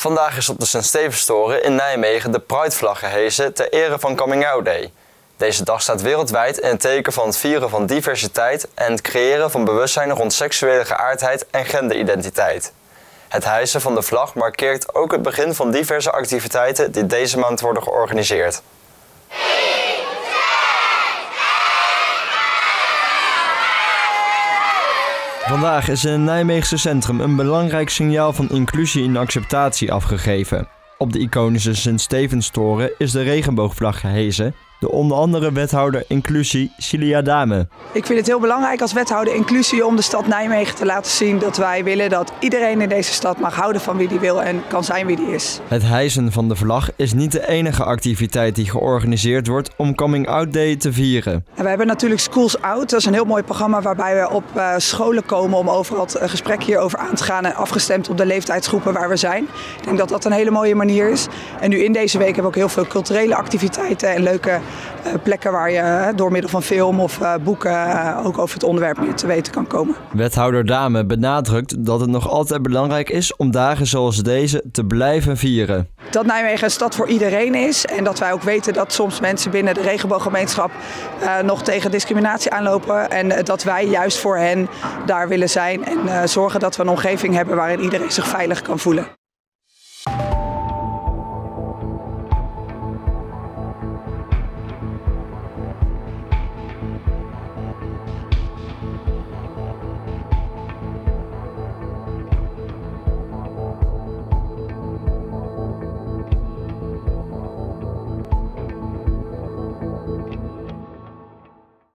Vandaag is op de St. Stevenstoren in Nijmegen de Pridevlag gehesen ter ere van Coming Out Day. Deze dag staat wereldwijd in het teken van het vieren van diversiteit en het creëren van bewustzijn rond seksuele geaardheid en genderidentiteit. Het hijsen van de vlag markeert ook het begin van diverse activiteiten die deze maand worden georganiseerd. Vandaag is in het Nijmeegse centrum een belangrijk signaal van inclusie en acceptatie afgegeven. Op de iconische St. Stevenstoren is de regenboogvlag gehesen door onder andere wethouder inclusie Cilia Damen. Ik vind het heel belangrijk als wethouder inclusie om de stad Nijmegen te laten zien dat wij willen dat iedereen in deze stad mag houden van wie die wil en kan zijn wie die is. Het hijsen van de vlag is niet de enige activiteit die georganiseerd wordt om Coming Out Day te vieren. En we hebben natuurlijk Schools Out, dat is een heel mooi programma waarbij we op scholen komen om overal het gesprek hierover aan te gaan en afgestemd op de leeftijdsgroepen waar we zijn. Ik denk dat dat een hele mooie manier is. En nu in deze week hebben we ook heel veel culturele activiteiten en leuke plekken waar je door middel van film of boeken ook over het onderwerp meer te weten kan komen. Wethouder Damen benadrukt dat het nog altijd belangrijk is om dagen zoals deze te blijven vieren. Dat Nijmegen een stad voor iedereen is en dat wij ook weten dat soms mensen binnen de regenbooggemeenschap nog tegen discriminatie aanlopen. En dat wij juist voor hen daar willen zijn en zorgen dat we een omgeving hebben waarin iedereen zich veilig kan voelen.